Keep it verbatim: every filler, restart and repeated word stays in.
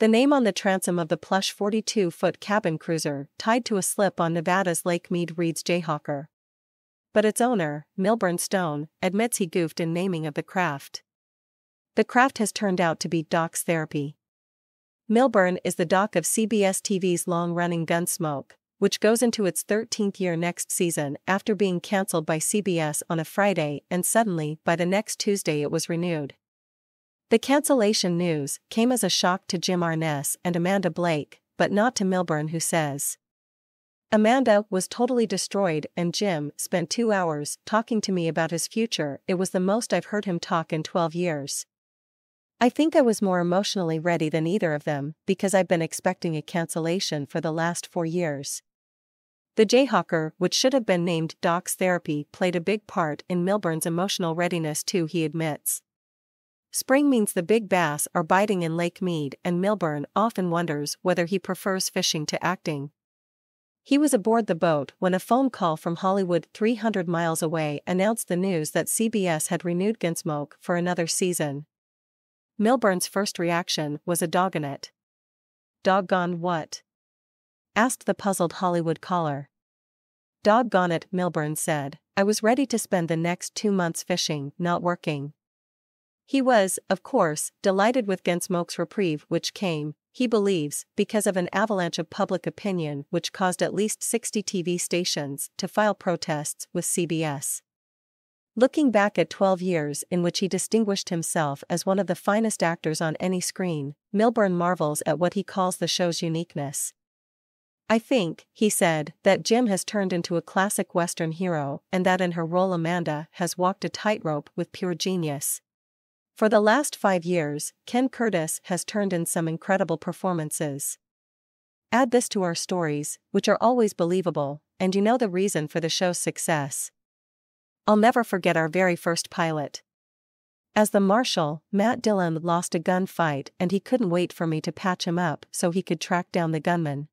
The name on the transom of the plush forty-two foot cabin cruiser tied to a slip on Nevada's Lake Mead reads Jayhawker. But its owner, Milburn Stone, admits he goofed in naming of the craft. The craft has turned out to be Doc's therapy. Milburn is the Doc of C B S T V's long-running Gunsmoke, which goes into its thirteenth year next season after being cancelled by C B S on a Friday, and suddenly by the next Tuesday it was renewed. The cancellation news came as a shock to Jim Arness and Amanda Blake, but not to Milburn, who says, "Amanda was totally destroyed and Jim spent two hours talking to me about his future. It was the most I've heard him talk in twelve years. I think I was more emotionally ready than either of them because I've been expecting a cancellation for the last four years. The Jayhawker, which should have been named Doc's Therapy, played a big part in Milburn's emotional readiness too, he admits. Spring means the big bass are biting in Lake Mead, and Milburn often wonders whether he prefers fishing to acting. He was aboard the boat when a phone call from Hollywood three hundred miles away announced the news that C B S had renewed Gunsmoke for another season. Milburn's first reaction was a doggone it. Doggone what? Asked the puzzled Hollywood caller. Doggone it, Milburn said, I was ready to spend the next two months fishing, not working. He was, of course, delighted with Gunsmoke's reprieve, which came, he believes, because of an avalanche of public opinion which caused at least sixty T V stations to file protests with C B S. Looking back at twelve years in which he distinguished himself as one of the finest actors on any screen, Milburn marvels at what he calls the show's uniqueness. I think, he said, that Jim has turned into a classic Western hero and that in her role Amanda has walked a tightrope with pure genius. For the last five years, Ken Curtis has turned in some incredible performances. Add this to our stories, which are always believable, and you know the reason for the show's success. I'll never forget our very first pilot. As the marshal, Matt Dillon lost a gunfight and he couldn't wait for me to patch him up so he could track down the gunman.